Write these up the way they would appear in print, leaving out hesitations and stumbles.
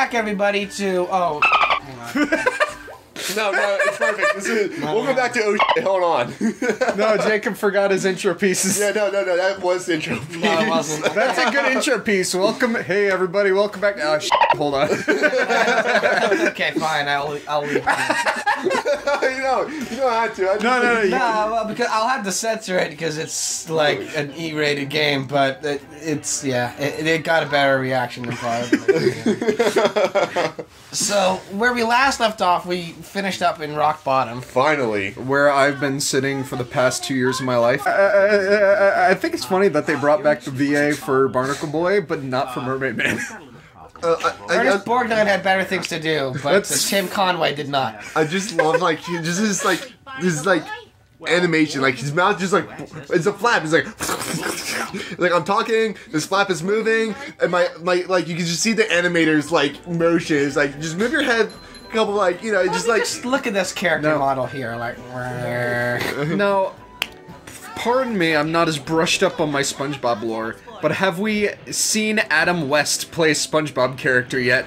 back, everybody, to... Oh, hang on. No, it's perfect. This is, we'll go back to... Oh, shit, hold on. No, Jacob forgot his intro pieces. Yeah, no, that was the intro piece. No, it wasn't. That's a good intro piece. Welcome... Hey, everybody, welcome back... Oh, shit, hold on. Okay, fine, I'll leave. You don't have to. Well, because I'll have to censor it because it's like an E-rated game, but it got a better reaction than probably. So where we last left off, we finished up in rock bottom. Finally, where I've been sitting for the past 2 years of my life. I think it's funny that they brought back the VA for Barnacle Boy, but not for Mermaid Man. Ernest Borgnine had better things to do, but Tim Conway did not. I just love, like, he just is like this, like, animation, like his mouth just like, it's a flap. He's like, like I'm talking, this flap is moving, and my like you can just see the animator's like motions, like just move your head. A couple, like, you know, just like, just look at this character model here, like. No, pardon me, I'm not as brushed up on my SpongeBob lore. But have we seen Adam West play a SpongeBob character yet?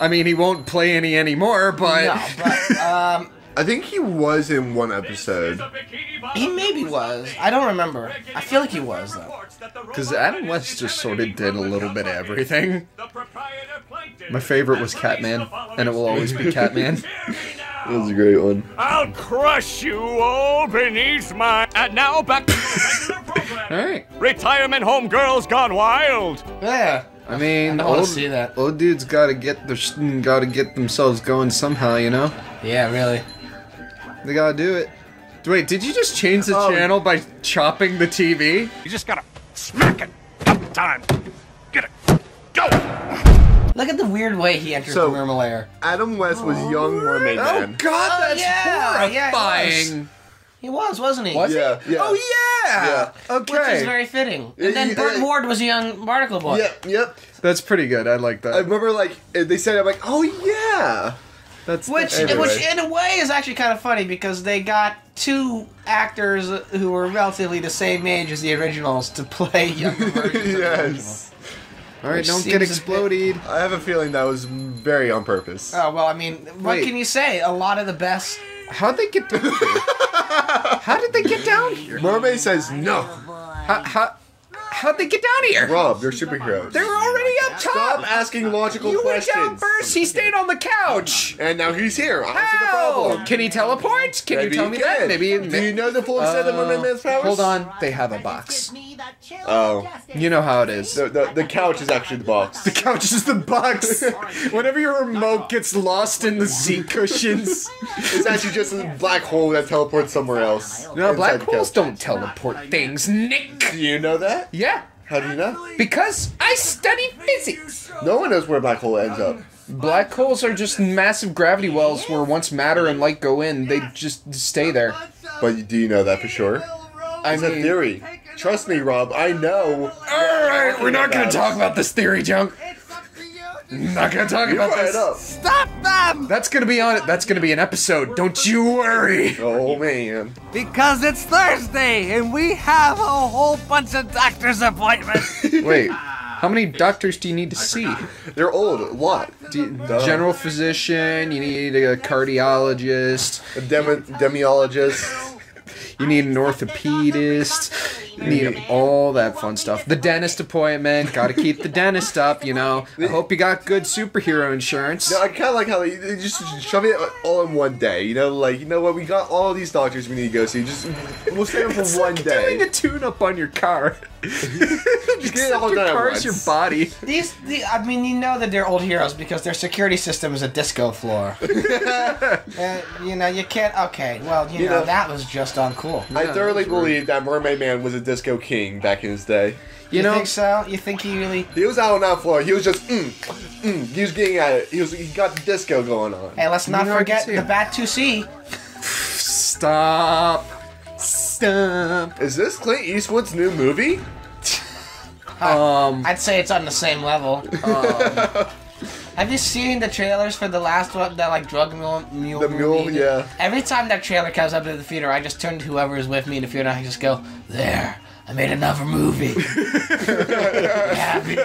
I mean, he won't play any anymore, but... No, but, I think he was in one episode. He maybe was. I don't remember. I feel like he was, though. Because Adam West just sort of did a little bit of everything. My favorite was Catman, and it will always be Catman. That was a great one. I'll crush you all beneath my... And now back to the regular program. Alright. Retirement home girls gone wild. Yeah. I mean, I want to see that. Old dudes gotta get themselves going somehow, you know? Yeah, really. They gotta do it. Wait, did you just change the channel by chopping the TV? You just gotta smack it. Up time. Get it. Go! Look at the weird way he enters the Mermalair. Adam West was young Mermaid Man. Oh god, that's horrifying! Yeah, he was, wasn't he? Was he? Yeah. Oh yeah! Okay. Which is very fitting. And then Burt Ward was a young Barnacle Boy. Yep. That's pretty good, I like that. I remember, like, they said, I'm like, oh yeah! That's which in a way is actually kind of funny because they got two actors who were relatively the same age as the originals to play younger versions of the originals. Alright, don't get exploded. I have a feeling that was very on purpose. Oh, well, I mean, what can you say? A lot of the best... How'd they get down here? How did they get down here? Mermaid says no. How'd they get down here? Rob, you're superheroes. They were already up top! Stop asking logical questions. You went down first, he stayed on the couch! And now he's here, How? The problem. Can he teleport? Can you tell me that? Maybe. Do you know the full extent of Mermaid Man's powers? Hold on, they have a box. Oh. You know how it is. The couch is actually the box. The couch is the box! Whenever your remote gets lost in the Z cushions... It's actually just a black hole that teleports somewhere else. No, black holes don't teleport things, Nick! Do you know that? Yeah. How do you know? Because I study physics! No one knows where a black hole ends up. Black holes are just massive gravity wells where once matter and light go in, they just stay there. But do you know that for sure? It's a theory. Trust me, Rob, I know. Alright, we're not gonna talk about this theory, Junk. Not gonna talk about this. Stop them! That's gonna be on it. That's gonna be an episode. Don't you worry. Oh man. Because it's Thursday and we have a whole bunch of doctor's appointments. Wait, how many doctors do you need to see? They're old. A lot. General physician. You need a cardiologist. A demiologist. You need an orthopedist. Need all that fun stuff. The dentist appointment. Gotta keep the dentist up, you know. I hope you got good superhero insurance. No, I kind of like how they just shove it all in one day. You know, like, you know what? We got all these doctors we need to go see. Just, we'll save them for one day. It's like doing a tune-up on your car. Just get it all done at once. Your body. I mean, you know that they're old heroes because their security system is a disco floor. You know, you can't... Okay, well, you know, that was just uncool. I thoroughly believe that Mermaid Man was a disco king back in his day. You think so? You think he really... He was out on that floor. He was just, he was getting at it. He got the disco going on. Hey, let's not forget the Bat-2C. Stop. Is this Clint Eastwood's new movie? I'd say it's on the same level. Have you seen the trailers for the last one, that, like, drug mule movie? The mule, yeah. Every time that trailer comes up to the theater, I just turn to whoever is with me in the theater and I just go, there, I made another movie. Happy.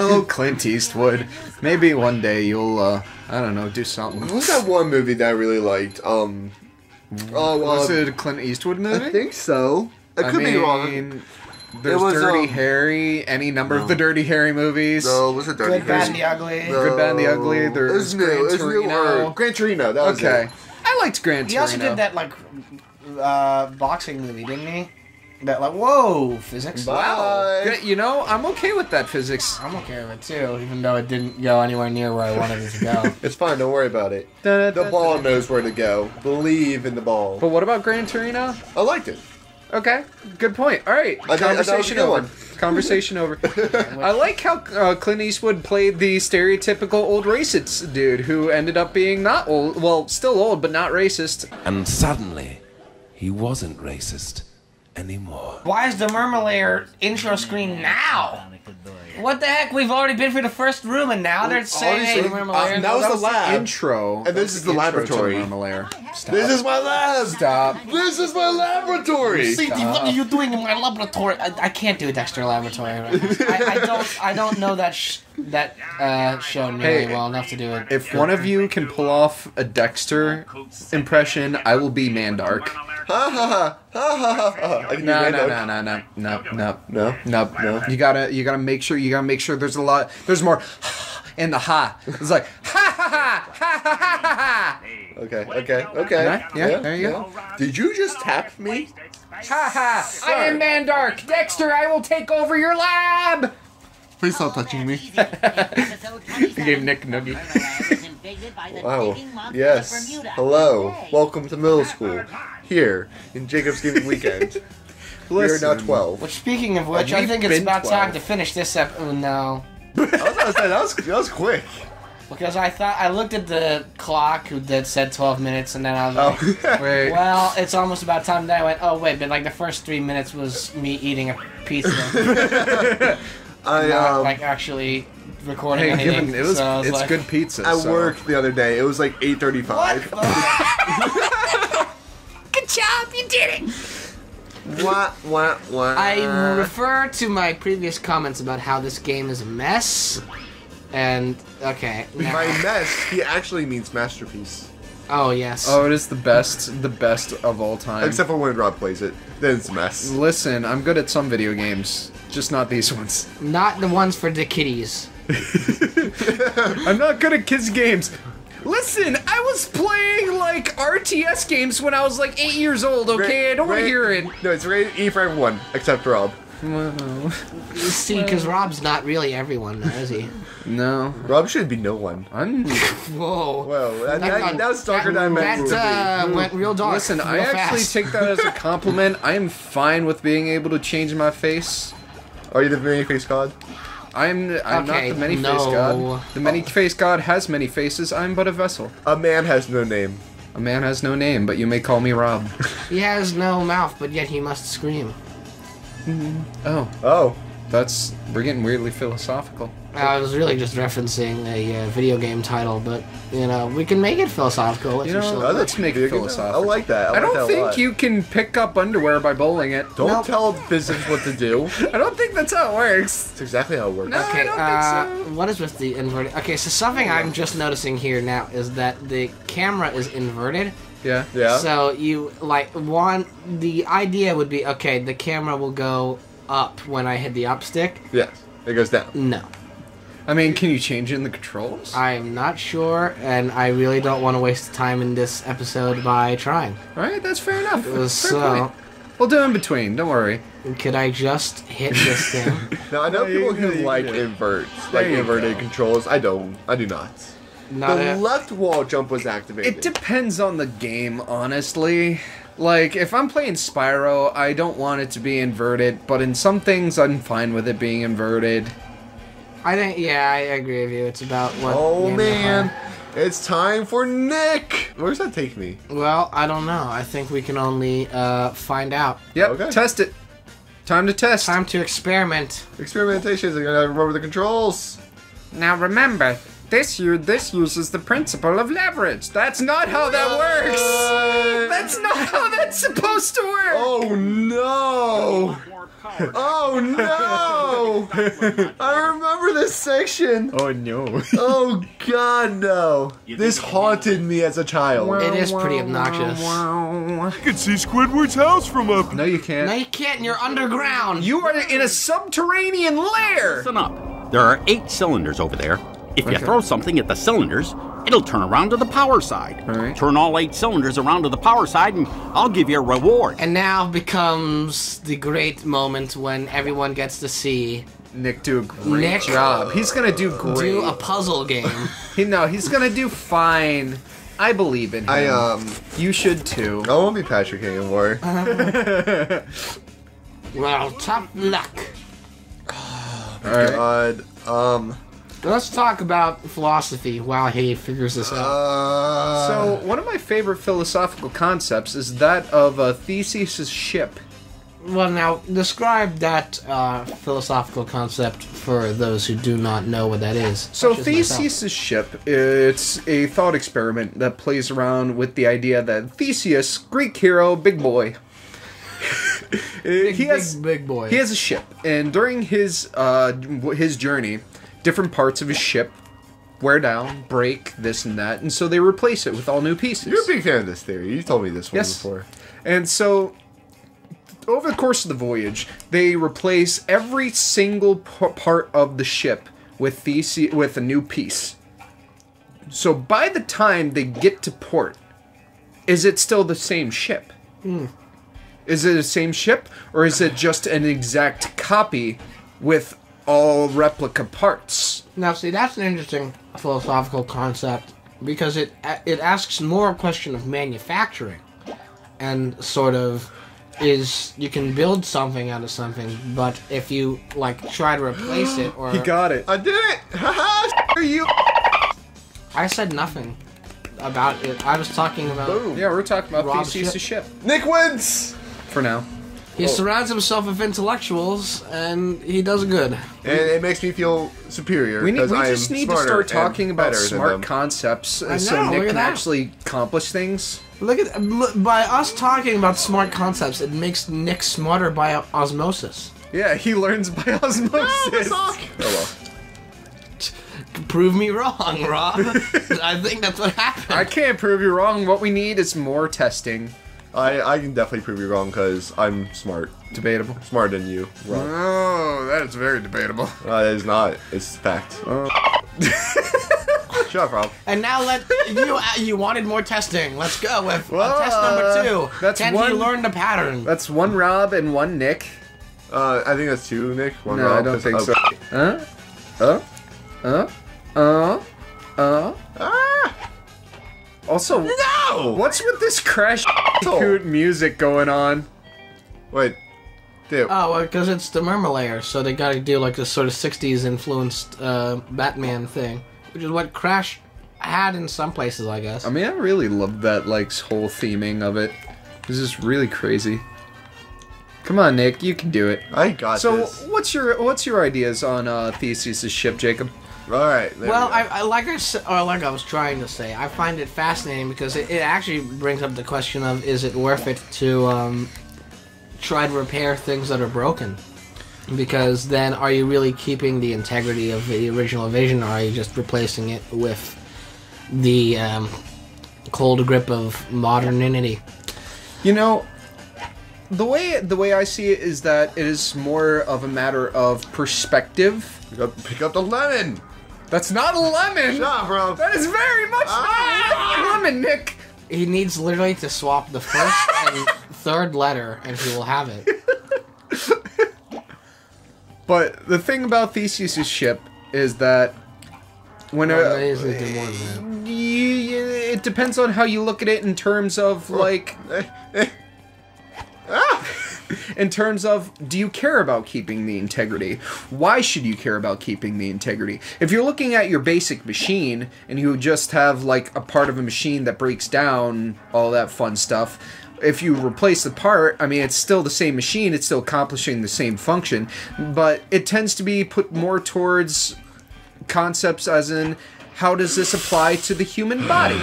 Oh, Clint Eastwood. Maybe one day you'll, I don't know, do something. What was that one movie that I really liked? Was it a Clint Eastwood movie? I think so. I could be wrong. There's Dirty Harry, any number of the Dirty Harry movies. No, was it Dirty Harry? Good, Bad, and the Ugly. No. Good, Bad, and the Ugly. There's Gran Torino. Gran Torino, that was okay. It. I liked Gran Torino. He also did that, like, boxing movie, didn't he? That, like, whoa, physics. Wow. Good, you know, I'm okay with that physics. I'm okay with it, too, even though it didn't go anywhere near where I wanted it to go. It's fine, don't worry about it. The ball knows where to go. Believe in the ball. But what about Gran Torino? I liked it. Okay, good point. All right, conversation over. Conversation over. I like how Clint Eastwood played the stereotypical old racist dude who ended up being not old, well, still old, but not racist. And suddenly, he wasn't racist anymore. Why is the Mermalair intro screen now? What the heck? We've already been through the first room, and now they're saying, "Hey, Mermalair." That was the lab intro, and this is the laboratory. This is my lab. Stop. This is my laboratory. Stop. Stop. What are you doing in my laboratory? I can't do a Dexter laboratory. Right now. I don't know that show nearly well enough to do it. If one of you can pull off a Dexter impression, I will be Mandark. Ha ha ha ha ha ha! No. You gotta make sure. You gotta make sure there's a lot. There's more in the ha. It's like ha ha ha ha ha ha ha. Okay. Yeah. There you go. Did you just tap me? Ha ha! I am Mandark. Dexter, I will take over your lab. Please stop touching me. They gave Nick Nuggie. Wow. Yes. Hello. Welcome to middle school. Here in Jacob's Gaming Weekend. Listen, we are now 12. Which, speaking of which, I think it's about 12. Time to finish this up. Oh, no. I was gonna say, that was quick. Because I looked at the clock that said 12 minutes, and then I was like, wait. Well, it's almost about time. That I went, oh, wait, but like the first 3 minutes was me eating a pizza. Not like actually recording anything. It's like, good pizza. At work the other day, it was like 8:35. Good job, you did it. What? I refer to my previous comments about how this game is a mess, and okay. Nah. By mess, he actually means masterpiece. Oh yes. Oh, it is the best of all time. Except for when Rob plays it, then it's a mess. Listen, I'm good at some video games, just not these ones. Not the ones for the kiddies. I'm not good at kids' games. Listen, I was playing, like, RTS games when I was, like, 8 years old, okay? I don't want to hear it. No, it's rated E for everyone, except Rob. Well, see, because Rob's not really everyone, though, is he? No. Rob should be no one. Whoa. Well, that was darker than I meant. That went real dark. Listen, I actually take that as a compliment. I am fine with being able to change my face. Are you the many-faced god? I'm not the many-faced god. The many-faced god has many faces. I'm but a vessel. A man has no name. A man has no name, but you may call me Rob. He has no mouth, but yet he must scream. Oh. We're getting weirdly philosophical. I was really just referencing a video game title, but, you know, we can make it philosophical. Let's make it philosophical. I like that. I don't think you can pick up underwear by bowling it. Don't tell business what to do. I don't think that's how it works. That's exactly how it works. No, okay, I don't think so. What is with the inverted... Okay, so something I'm just noticing here now is that the camera is inverted. Yeah. So you, like, the idea would be, okay, the camera will go up when I hit the up stick. Yes. It goes down. No. I mean, can you change it in the controls? I am not sure, and I really don't want to waste time in this episode by trying. Alright, that's fair enough. So... We'll do in between, don't worry. Could I just hit this thing? Now, I know people who like inverted controls. I don't. I do not. The left wall jump was activated. It depends on the game, honestly. Like, if I'm playing Spyro, I don't want it to be inverted, but in some things, I'm fine with it being inverted. I think, yeah, I agree with you. It's about what... Oh, man. It's time for Nick! Where's that take me? Well, I don't know. I think we can only find out. Yep, okay. Test it. Time to test. Time to experiment. Experimentation. You're going to remember the controls. Now, remember... This uses the principle of leverage. That's not how that works! That's not how that's supposed to work! Oh no! Oh no! I remember this section! Oh no. Oh god no! This haunted me as a child. It is pretty obnoxious. You can see Squidward's house from up. No you can't. No you can't, you're underground! You are in a subterranean lair! Listen up. There are 8 cylinders over there. If you throw something at the cylinders, it'll turn around to the power side. All right. Turn all 8 cylinders around to the power side, and I'll give you a reward. And now becomes the great moment when everyone gets to see Nick do a great job. He's gonna do great. Do a puzzle game. No, he's gonna do fine. I believe in him. You should too. I won't be Patrick anymore. Well, top luck. Oh, all right. God. Let's talk about philosophy while he figures this out. So, one of my favorite philosophical concepts is that of Theseus' ship. Well, now, describe that philosophical concept for those who do not know what that is. So, Theseus' ship, it's a thought experiment that plays around with the idea that Theseus, Greek hero, big boy... He has a ship, and during his journey... different parts of his ship wear down, break, this and that, and so they replace it with all new pieces. You're a big fan of this theory. You told me this one before. And so, over the course of the voyage, they replace every single part of the ship with a new piece. So by the time they get to port, is it still the same ship? Mm. Is it the same ship, or is it just an exact copy with... all replica parts. Now, see, that's an interesting philosophical concept because it asks more a question of manufacturing and sort of is you can build something out of something, but if you like try to replace it or he got it. I did it. Haha. You. I said nothing about it. I was talking about. Boom. Yeah, we're talking about Theseus' ship. Nick wins for now. He surrounds himself with intellectuals, and he does good. And it makes me feel superior. We just need to start talking about smart concepts, so Nick can actually accomplish things. Look at by us talking about smart concepts, it makes Nick smarter by osmosis. Yeah, he learns by osmosis. Prove me wrong, Rob. I think that's what happened. I can't prove you wrong. What we need is more testing. I can definitely prove you wrong because I'm smart. Debatable. Smarter than you. Wrong. Oh, that is very debatable. It is not. It's fact. Shut up, Rob. And now you wanted more testing. Let's go with test number 2. Can he learn the pattern? That's 1 Rob and 1 Nick. I think that's 2 Nick. 1 Rob. I don't think so. Also, no! What's with this crash music going on? Wait. Dude. Oh, well, because it's the Mermalair, so they gotta do like this sort of 60s influenced Batman thing, which is what Crash had in some places, I guess. I mean, I really love that like whole theming of it. This is really crazy. Come on, Nick, you can do it. I got this. So, what's your ideas on Theseus' ship, Jacob? All right. Well, like I was trying to say, I find it fascinating because it actually brings up the question of is it worth it to try to repair things that are broken? Because then, are you really keeping the integrity of the original vision, or are you just replacing it with the cold grip of modernity? You know, the way I see it is that it is more of a matter of perspective. Pick up the lemon. That's not a lemon! Shut up, bro. That is very much not a lemon, Nick! He needs literally to swap the first and third letter, and he will have it. But the thing about Theseus' ship is that... it depends on how you look at it in terms of, like... In terms of, do you care about keeping the integrity? Why should you care about keeping the integrity? If you're looking at your basic machine, and you just have, like, a part of a machine that breaks down, all that fun stuff, if you replace the part, I mean, it's still the same machine, it's still accomplishing the same function, but it tends to be put more towards concepts as in, how does this apply to the human body?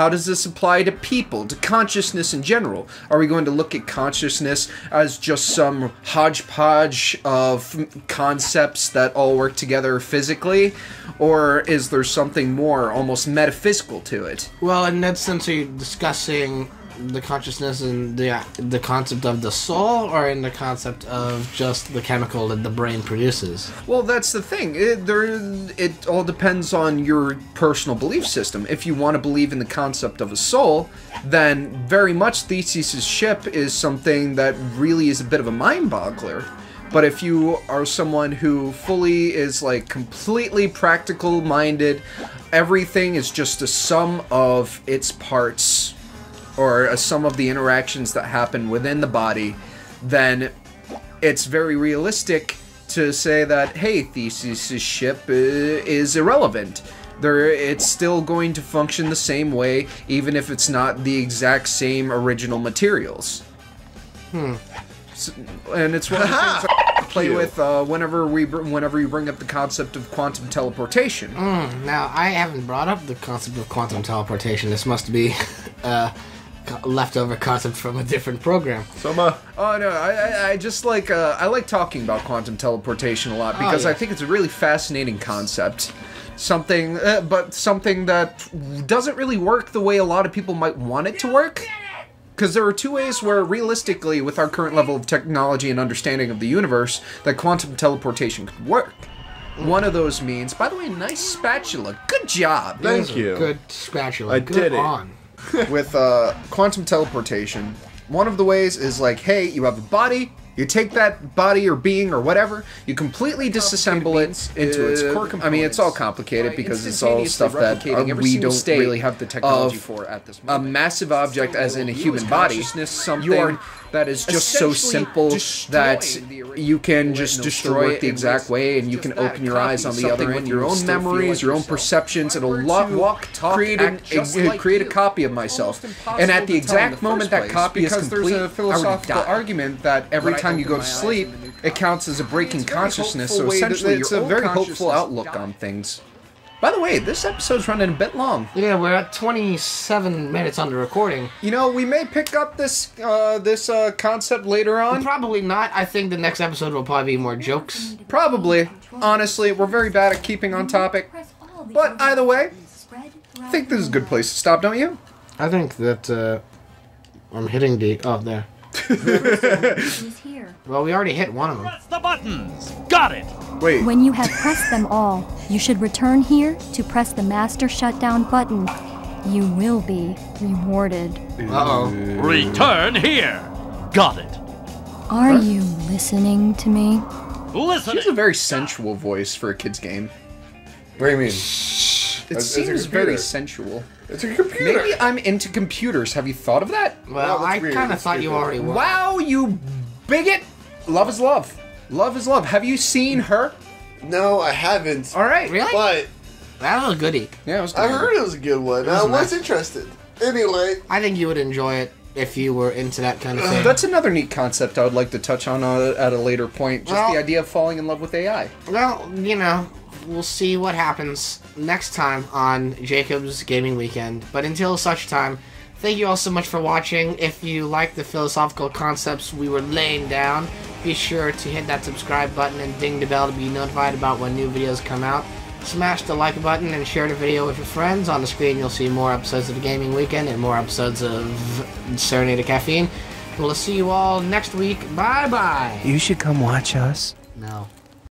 How does this apply to people, to consciousness in general? Are we going to look at consciousness as just some hodgepodge of concepts that all work together physically? Or is there something more, almost metaphysical to it? Well, in that sense, are you discussing the consciousness and the concept of the soul, or in the concept of just the chemical that the brain produces? Well, that's the thing. It all depends on your personal belief system. If you want to believe in the concept of a soul, then very much Theseus' Ship is something that really is a bit of a mind-boggler. But if you are someone who fully is, like, completely practical-minded, everything is just a sum of its parts, or some of the interactions that happen within the body, then it's very realistic to say that, hey, Theseus' Ship is irrelevant. It's still going to function the same way, even if it's not the exact same original materials. So, and it's one of the things I play with whenever you bring up the concept of quantum teleportation. Now, I haven't brought up the concept of quantum teleportation. This must be leftover concept from a different program. I just like I like talking about quantum teleportation a lot because I think it's a really fascinating concept. Something that doesn't really work the way a lot of people might want it to work. Because there are two ways where, realistically, with our current level of technology and understanding of the universe, that quantum teleportation could work. One of those means, by the way, nice spatula. Good job. Thank you. Good spatula. I did it. With quantum teleportation, one of the ways is like, hey, you have a body, you take that body or being or whatever, you completely disassemble it into its core components. I mean, it's all complicated because it's all stuff that we don't really have the technology for at this moment. A massive object, as in a human body, something that is just so simple that you can just destroy it the exact way, and you can open your eyes on the other end, your own memories, your own perceptions, and create a copy of myself. And at the exact moment that copy is complete, I would die. Argument that every time you go to sleep, it counts as a breaking consciousness, so essentially it's a very hopeful outlook on things. By the way, this episode's running a bit long. Yeah, we're at 27 minutes on the recording. You know, we may pick up this concept later on. Probably not. I think the next episode will probably be more jokes. Probably. Honestly, we're very bad at keeping on topic. But either way, I think this is a good place to stop, don't you? I think that I'm hitting the... Oh, there. Well, we already hit one of them. Press the buttons! Got it! Wait. When you have pressed them all, you should return here to press the master shutdown button. You will be rewarded. Uh-oh. Return here! Got it. Are you listening to me? Listen. She's a very sensual voice for a kid's game. What do you mean? It seems very sensual. It's a computer. Maybe I'm into computers. Have you thought of that? Well, I kind of thought you already were. Wow, you bigot! Love is love. Love is love. Have you seen her? No, I haven't. All right. Really? But that was a goodie. Yeah, it was good. I heard it was a good one. I was interested. Anyway. I think you would enjoy it if you were into that kind of thing. That's another neat concept I would like to touch on at a later point. Just the idea of falling in love with AI. Well, you know, we'll see what happens next time on Jacob's Gaming Weekend. But until such time, thank you all so much for watching. If you like the philosophical concepts we were laying down, be sure to hit that subscribe button and ding the bell to be notified about when new videos come out. Smash the like button and share the video with your friends. On the screen you'll see more episodes of the Gaming Weekend and more episodes of Serenade of Caffeine. We'll see you all next week. Bye-bye. You should come watch us. No.